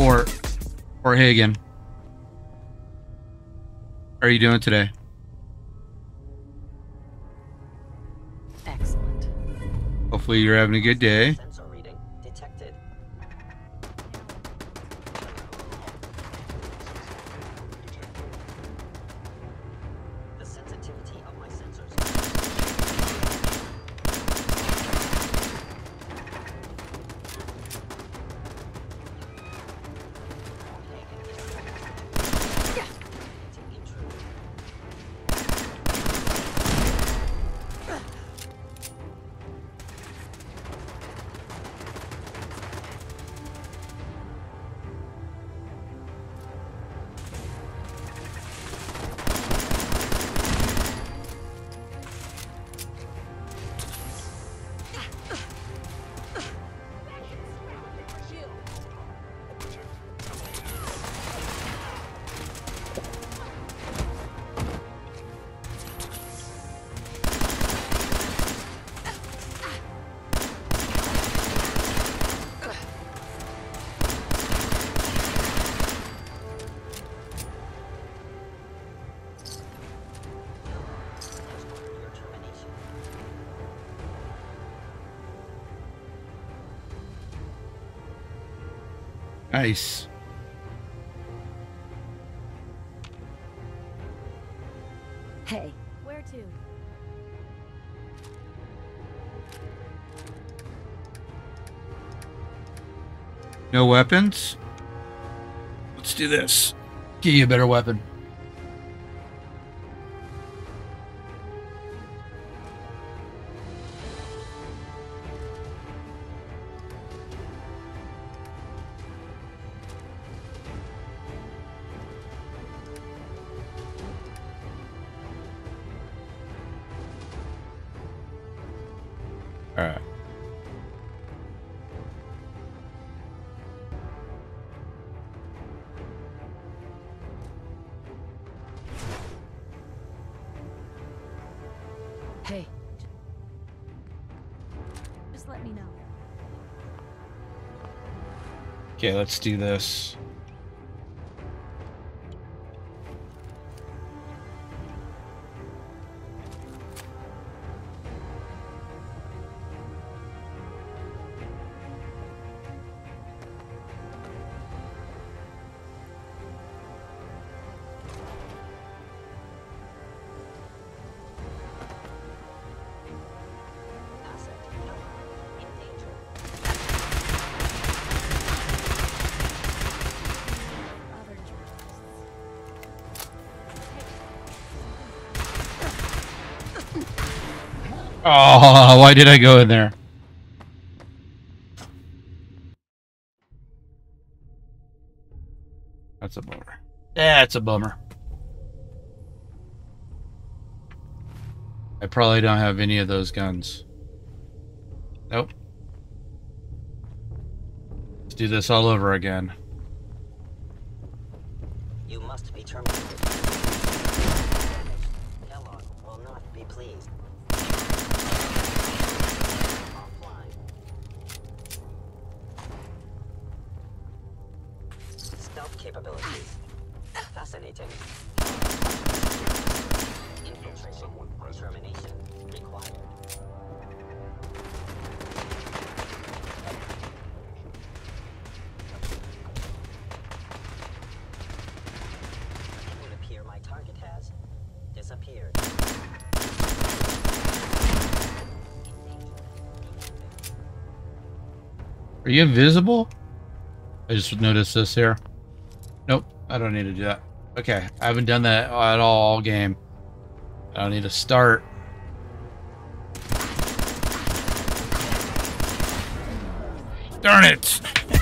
Or Hagen. How are you doing today? Excellent. Hopefully you're having a good day. Sensor reading detected. The sensitivity of my sensors. Nice. Hey, where to? No weapons? Let's do this. Give you a better weapon. Hey, just let me know. Okay, let's do this. Oh, why did I go in there? That's a bummer. Yeah, it's a bummer. I probably don't have any of those guns. Nope. Let's do this all over again. You must be terminated. Kellogg will not be pleased. Capabilities. Fascinating. Infiltration. Termination required. It would appear my target has disappeared. Are you invisible? I just noticed this here. Nope, I don't need to do that. Okay, I haven't done that at all game. I don't need to start. Darn it!